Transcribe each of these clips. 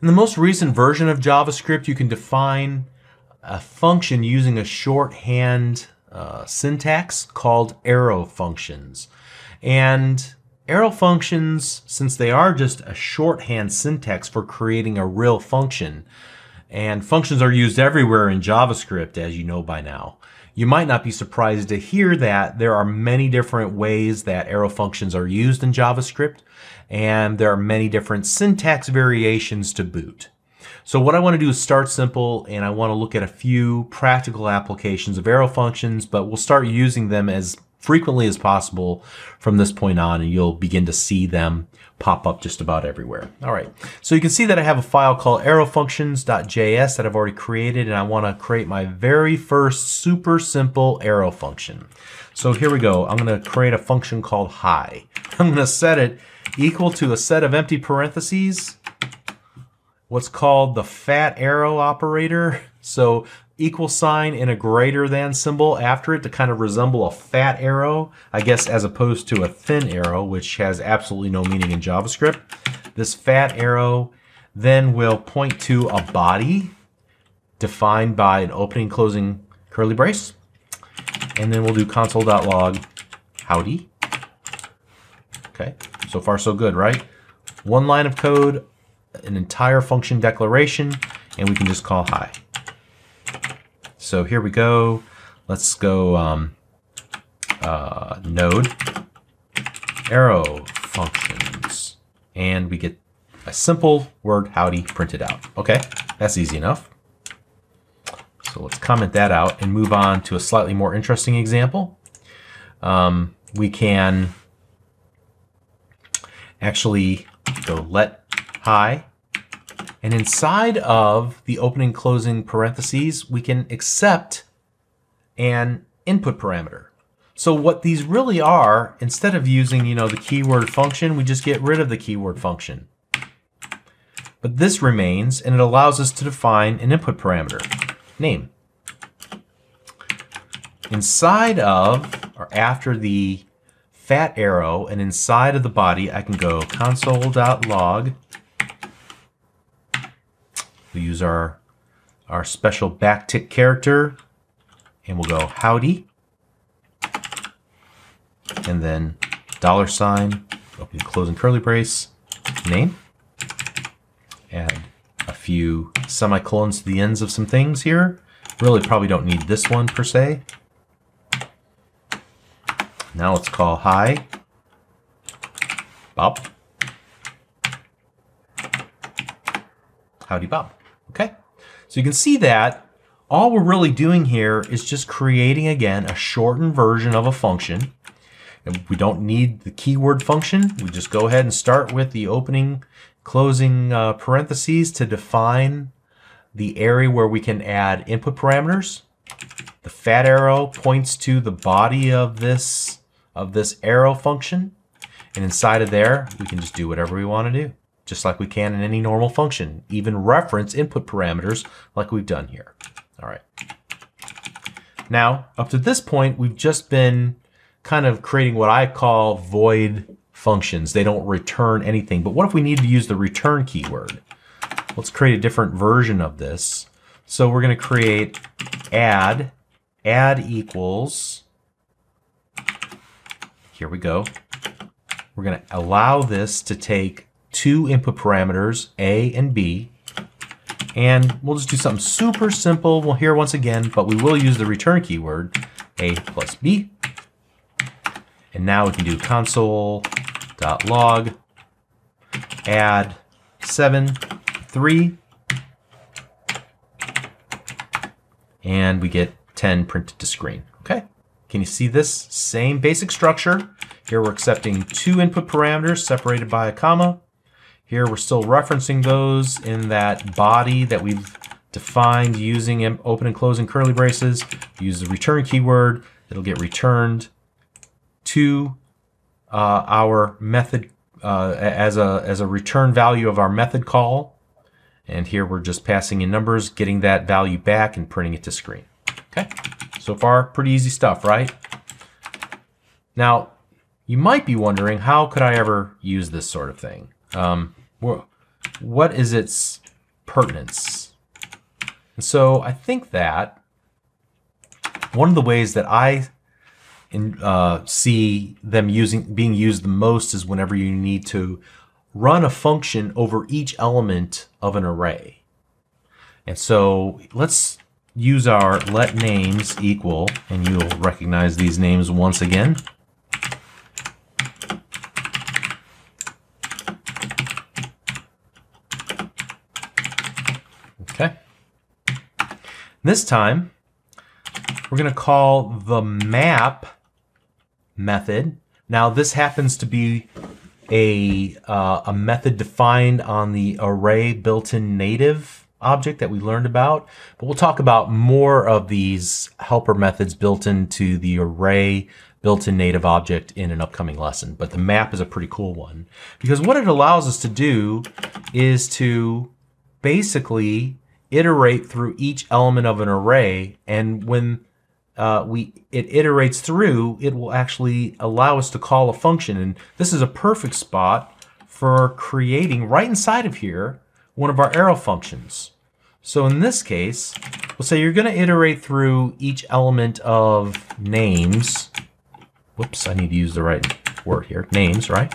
In the most recent version of JavaScript, you can define a function using a shorthand syntax called arrow functions. And arrow functions, since they are just a shorthand syntax for creating a real function, and functions are used everywhere in JavaScript, as you know by now, you might not be surprised to hear that there are many different ways that arrow functions are used in JavaScript, and there are many different syntax variations to boot. So what I want to do is start simple, and I want to look at a few practical applications of arrow functions, but we'll start using them as frequently as possible from this point on, and you'll begin to see them pop up just about everywhere. All right, so you can see that I have a file called arrowfunctions.js that I've already created, and I want to create my very first super simple arrow function. So here we go. I'm going to create a function called hi. I'm going to set it equal to a set of empty parentheses, what's called the fat arrow operator. So equal sign and a greater than symbol after it to kind of resemble a fat arrow, I guess, as opposed to a thin arrow, which has absolutely no meaning in JavaScript. This fat arrow then will point to a body defined by an opening and closing curly brace. And then we'll do console.log howdy. Okay, so far so good, right? One line of code, an entire function declaration, and we can just call hi. So here we go. Let's go node arrow functions, and we get a simple word howdy printed out. Okay, that's easy enough. So let's comment that out and move on to a slightly more interesting example. We can actually go let hi. And inside of the opening and closing parentheses, we can accept an input parameter. So what these really are, instead of using, you know, the keyword function, we just get rid of the keyword function. But this remains, and it allows us to define an input parameter, name. Inside of, or after the fat arrow, and inside of the body, I can go console.log. We use our special backtick character, and we'll go howdy, and then dollar sign, open and closing curly brace, name, add a few semicolons to the ends of some things here. Really probably don't need this one per se. Now let's call hi, Bob, howdy Bob. Okay, so you can see that all we're really doing here is just creating, again, a shortened version of a function. And we don't need the keyword function. We just go ahead and start with the opening, closing parentheses to define the area where we can add input parameters. The fat arrow points to the body of this arrow function. And inside of there, we can just do whatever we want to do, just like we can in any normal function, even reference input parameters like we've done here. All right. Now, up to this point, we've just been kind of creating what I call void functions. They don't return anything, but what if we need to use the return keyword? Let's create a different version of this. So we're going to create add equals, here we go. We're going to allow this to take two input parameters, A and B, and we'll just do something super simple. We'll hear once again, but we will use the return keyword, A plus B. And now we can do console.log add 7, 3, and we get 10 printed to screen. Okay, can you see this same basic structure? Here we're accepting two input parameters separated by a comma. Here we're still referencing those in that body that we've defined using open and closing curly braces. Use the return keyword. It'll get returned to our method as a return value of our method call. And here we're just passing in numbers, getting that value back, and printing it to screen. Okay, so far pretty easy stuff, right? Now you might be wondering, how could I ever use this sort of thing? What is its pertinence. And so I think that one of the ways that I see them being used the most is whenever you need to run a function over each element of an array. And so let's use our let names equal, and you'll recognize these names once again. Okay. This time we're going to call the map method. Now this happens to be a method defined on the array built-in native object that we learned about, but we'll talk about more of these helper methods built into the array built-in native object in an upcoming lesson. But the map is a pretty cool one, because what it allows us to do is to basically iterate through each element of an array, and when it iterates through, it will actually allow us to call a function. And this is a perfect spot for creating, right inside of here, one of our arrow functions. So in this case, we'll say you're going to iterate through each element of names. Whoops, I need to use the right word here. Names, right?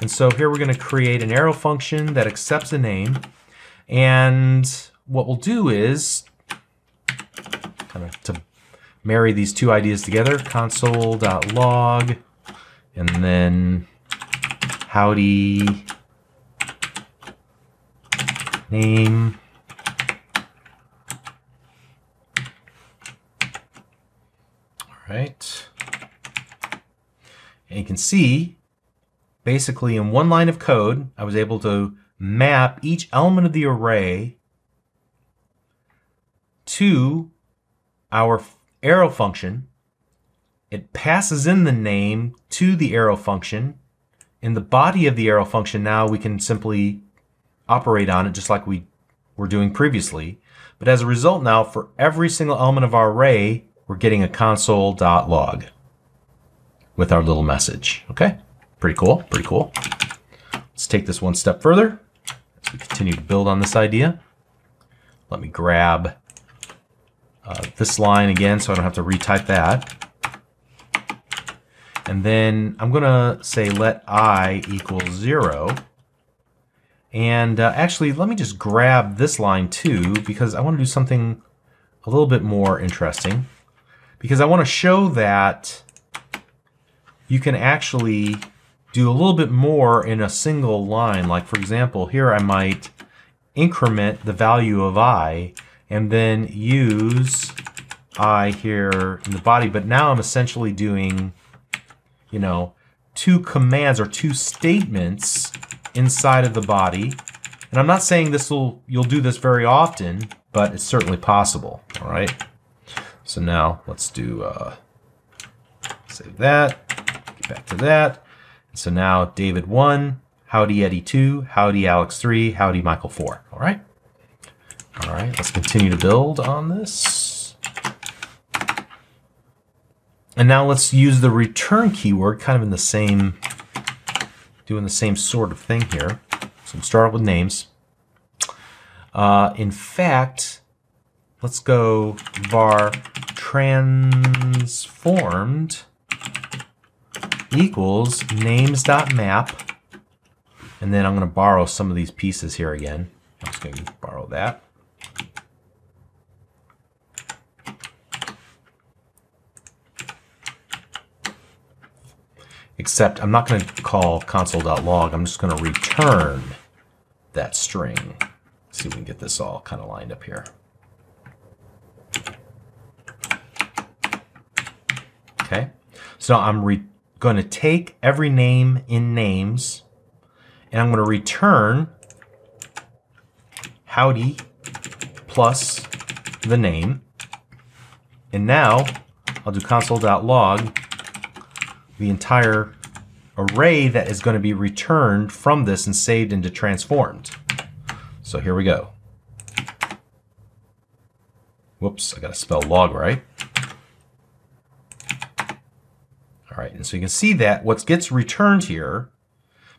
And so here we're going to create an arrow function that accepts a name. And what we'll do is, kind of to marry these two ideas together, console.log, and then howdy name. All right. And you can see, basically in one line of code, I was able to map each element of the array to our arrow function. It passes in the name to the arrow function. In the body of the arrow function, now we can simply operate on it just like we were doing previously. But as a result, now for every single element of our array, we're getting a console.log with our little message. Okay, pretty cool, pretty cool. Let's take this one step further as we continue to build on this idea. Let me grab this line again so I don't have to retype that. And then I'm going to say let I equal 0. And actually, let me just grab this line too, because I want to do something a little bit more interesting, because I want to show that you can actually do a little bit more in a single line. Like, for example, here I might increment the value of I and then use I here in the body. But now I'm essentially doing, you know, two commands or two statements inside of the body. And I'm not saying this will, you'll do this very often, but it's certainly possible. All right. So now let's do save that, get back to that. And so now David 1, howdy Eddie 2, howdy Alex 3, howdy Michael 4. All right. All right, let's continue to build on this. And now let's use the return keyword, kind of in the same, doing the same sort of thing here. So we'll start with names. In fact, let's go var transformed equals names.map. And then I'm going to borrow some of these pieces here again. I'm just going to borrow that. Except I'm not going to call console.log. I'm just going to return that string. Let's see if we can get this all kind of lined up here. Okay. So I'm going to take every name in names, and I'm going to return howdy plus the name. And now I'll do console.log. The entire array that is going to be returned from this and saved into transformed. So here we go. Whoops, I got to spell log right. All right, and so you can see that what gets returned here,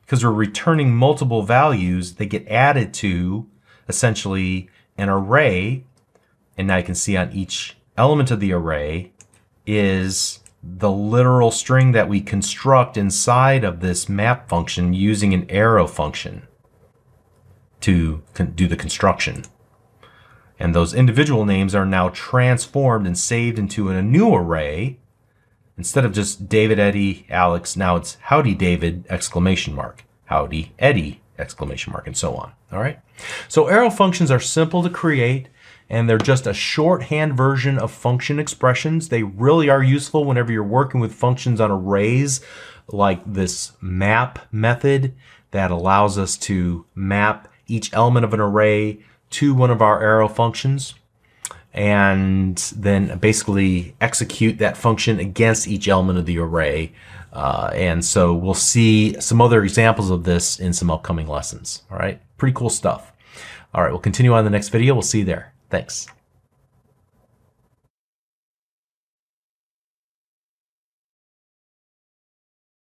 because we're returning multiple values, they get added to essentially an array. And now you can see on each element of the array is the literal string that we construct inside of this map function using an arrow function to do the construction. And those individual names are now transformed and saved into a new array. Instead of just David, Eddie, Alex, now it's Howdy David, exclamation mark, Howdy Eddie, exclamation mark, and so on. All right. So arrow functions are simple to create, and they're just a shorthand version of function expressions. They really are useful whenever you're working with functions on arrays, like this map method that allows us to map each element of an array to one of our arrow functions, and then basically execute that function against each element of the array. And so we'll see some other examples of this in some upcoming lessons. All right, pretty cool stuff. All right, we'll continue on in the next video. We'll see you there. Thanks.